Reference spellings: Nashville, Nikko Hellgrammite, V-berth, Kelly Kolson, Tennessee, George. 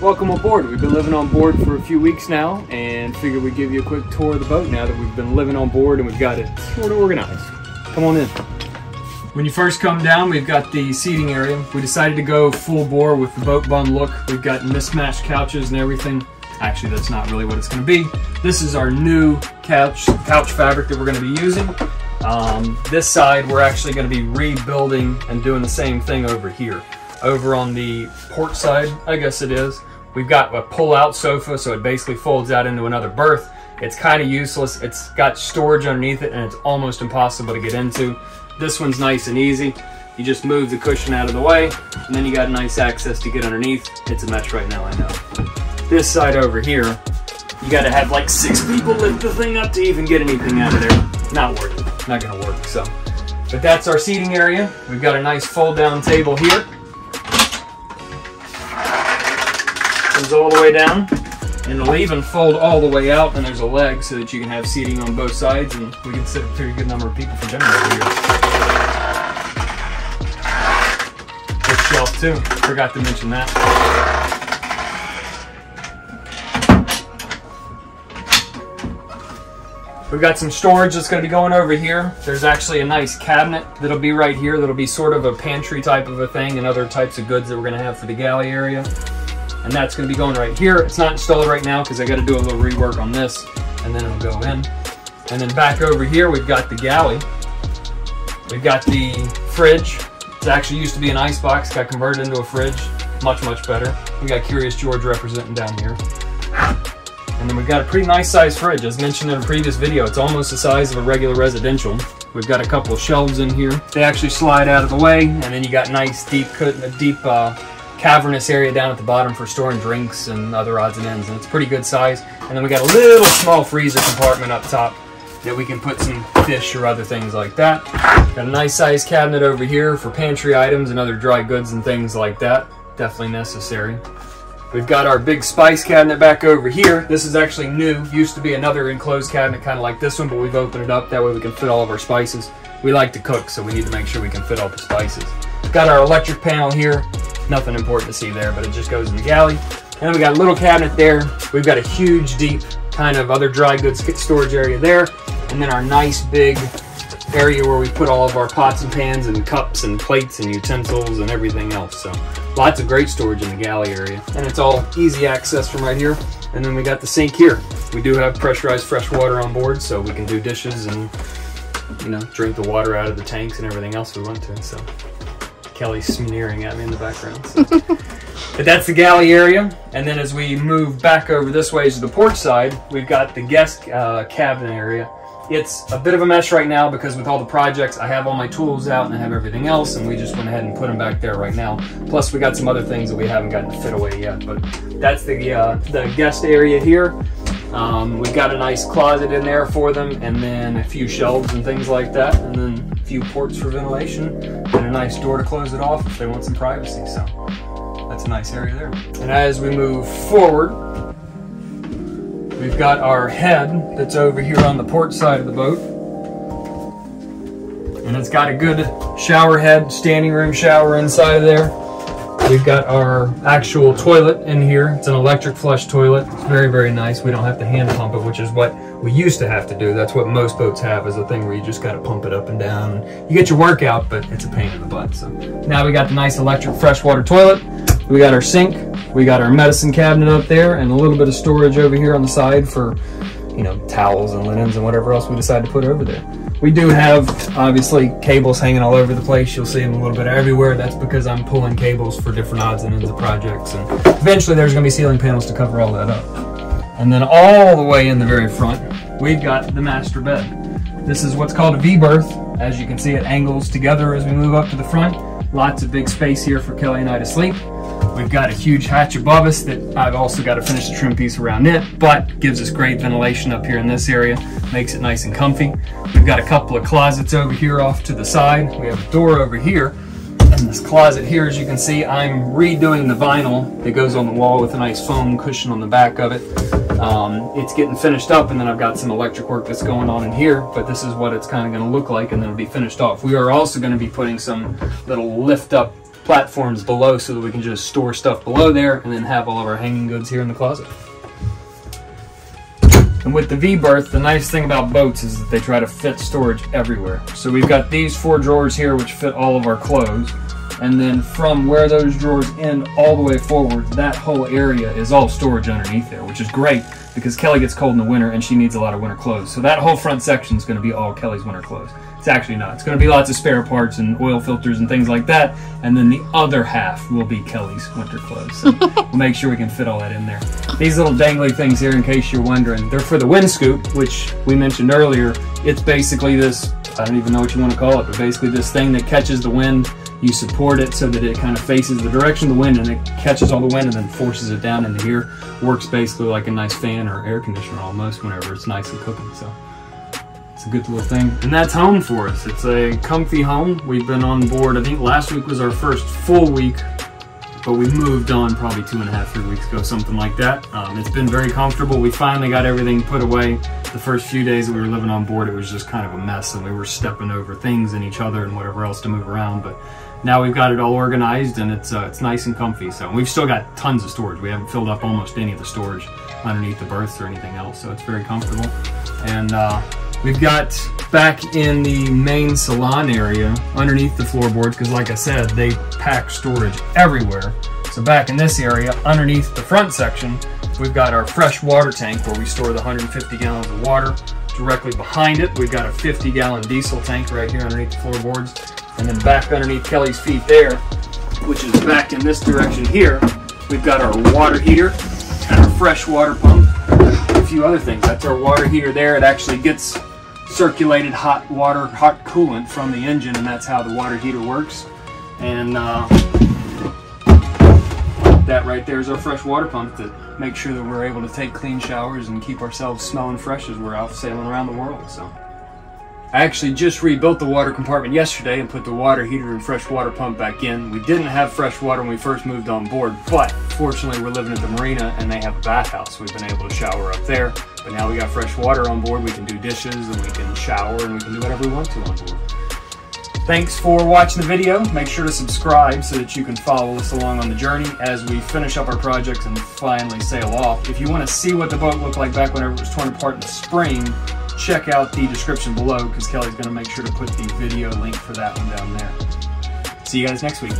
Welcome aboard. We've been living on board for a few weeks now and figured we'd give you a quick tour of the boat now that we've been living on board and we've got it sort of organized. Come on in. When you first come down, we've got the seating area. We decided to go full bore with the boat bun look. We've got mismatched couches and everything. Actually, that's not really what it's going to be. This is our new couch fabric that we're going to be using. This side, we're actually going to be rebuilding and doing the same thing over here. Over on the port side, I guess it is, we've got a pull-out sofa, so it basically folds out into another berth. It's kind of useless. It's got storage underneath it, and it's almost impossible to get into. This one's nice and easy. You just move the cushion out of the way, and then you got nice access to get underneath. It's a mess right now, I know. This side over here, you got to have like 6 people lift the thing up to even get anything out of there. Not worth it. Not going to work, so. But that's our seating area. We've got a nice fold-down table here. All the way down, and it'll even fold all the way out, and there's a leg so that you can have seating on both sides, and we can sit to a good number of people for dinner over here. Good shelf too, forgot to mention that. We've got some storage that's going to be going over here. There's actually a nice cabinet that'll be right here that'll be sort of a pantry type of a thing and other types of goods that we're going to have for the galley area. And that's going to be going right here. It's not installed right now because I got to do a little rework on this, and then it'll go in. And then back over here, we've got the galley. We've got the fridge. It actually used to be an ice box, got converted into a fridge. Much, much better. We got Curious George representing down here. And then we've got a pretty nice sized fridge. As mentioned in a previous video, it's almost the size of a regular residential. We've got a couple of shelves in here. They actually slide out of the way, and then you got nice deep cavernous area down at the bottom for storing drinks and other odds and ends, and it's pretty good size. And then we got a little small freezer compartment up top that we can put some fish or other things like that. Got a nice size cabinet over here for pantry items and other dry goods and things like that. Definitely necessary. We've got our big spice cabinet back over here. This is actually new. Used to be another enclosed cabinet kind of like this one, but we've opened it up. That way we can fit all of our spices. We like to cook, so we need to make sure we can fit all the spices. Got our electric panel here. Nothing important to see there, but it just goes in the galley. And then we got a little cabinet there. We've got a huge, deep kind of other dry goods storage area there. And then our nice big area where we put all of our pots and pans and cups and plates and utensils and everything else. So lots of great storage in the galley area. And it's all easy access from right here. And then we got the sink here. We do have pressurized fresh water on board, so we can do dishes and, you know, drink the water out of the tanks and everything else we want to. So. Kelly's sneering at me in the background. So. But that's the galley area. And then as we move back over this way to the port side, we've got the guest cabin area. It's a bit of a mess right now because with all the projects, I have all my tools out and I have everything else, and we just went ahead and put them back there right now. Plus we got some other things that we haven't gotten to fit away yet, but that's the guest area here. We've got a nice closet in there for them, and then a few shelves and things like that, and then a few ports for ventilation, and a nice door to close it off if they want some privacy. So that's a nice area there. And as we move forward, we've got our head that's over here on the port side of the boat, and it's got a good shower head, standing room shower inside of there. We've got our actual toilet in here. It's an electric flush toilet. It's very, very nice. We don't have to hand pump it, which is what we used to have to do. That's what most boats have, is a thing where you just got to pump it up and down. You get your workout, but it's a pain in the butt. So now we got the nice electric freshwater toilet. We got our sink. We got our medicine cabinet up there, and a little bit of storage over here on the side for, you know, towels and linens and whatever else we decide to put over there. We do have, obviously, cables hanging all over the place. You'll see them a little bit everywhere. That's because I'm pulling cables for different odds and ends of projects. And eventually there's going to be ceiling panels to cover all that up. And then all the way in the very front, we've got the master bed. This is what's called a V-berth. As you can see, it angles together as we move up to the front. Lots of big space here for Kelly and I to sleep. We've got a huge hatch above us that I've also got to finish the trim piece around it, but gives us great ventilation up here in this area, makes it nice and comfy. We've got a couple of closets over here off to the side. We have a door over here, and this closet here, as you can see, I'm redoing the vinyl that goes on the wall with a nice foam cushion on the back of it. It's getting finished up, and then I've got some electric work that's going on in here, but this is what it's kind of going to look like, and then it'll be finished off. We are also going to be putting some little lift up platforms below so that we can just store stuff below there and then have all of our hanging goods here in the closet. And with the V-berth, the nice thing about boats is that they try to fit storage everywhere. So we've got these 4 drawers here which fit all of our clothes. And then from where those drawers end all the way forward, that whole area is all storage underneath there, which is great because Kelly gets cold in the winter and she needs a lot of winter clothes. So that whole front section is going to be all Kelly's winter clothes. It's actually not. It's going to be lots of spare parts and oil filters and things like that. And then the other half will be Kelly's winter clothes. So we'll make sure we can fit all that in there. These little dangly things here, in case you're wondering, they're for the wind scoop, which we mentioned earlier. It's basically this, I don't even know what you want to call it, but basically this thing that catches the wind. You support it so that it kind of faces the direction of the wind and it catches all the wind and then forces it down into here. Works basically like a nice fan or air conditioner almost whenever it's nice and cooking. So it's a good little thing. And that's home for us. It's a comfy home. We've been on board, I think last week was our first full week, but we moved on probably 2 and a half, 3 weeks ago, something like that. It's been very comfortable. We finally got everything put away. The first few days that we were living on board, it was just kind of a mess and we were stepping over things and each other and whatever else to move around. But now we've got it all organized and it's nice and comfy. So we've still got tons of storage. We haven't filled up almost any of the storage underneath the berths or anything else. So it's very comfortable. And we've got back in the main salon area underneath the floorboards, because like I said, they pack storage everywhere. So back in this area underneath the front section, we've got our fresh water tank where we store the 150 gallons of water. Directly behind it, we've got a 50-gallon diesel tank right here underneath the floorboards. And then back underneath Kelly's feet there, which is back in this direction here, we've got our water heater and our fresh water pump, a few other things. That's our water heater there. It actually gets circulated hot water, hot coolant from the engine, and that's how the water heater works. And that right there is our fresh water pump that makes sure that we're able to take clean showers and keep ourselves smelling fresh as we're out sailing around the world. So I actually just rebuilt the water compartment yesterday and put the water heater and fresh water pump back in. We didn't have fresh water when we first moved on board, but fortunately we're living at the marina and they have a bathhouse. We've been able to shower up there, but now we got fresh water on board. We can do dishes and we can shower and we can do whatever we want to on board. Thanks for watching the video. Make sure to subscribe so that you can follow us along on the journey as we finish up our projects and finally sail off. If you want to see what the boat looked like back whenever it was torn apart in the spring, check out the description below because Kelly's going to make sure to put the video link for that one down there. See you guys next week.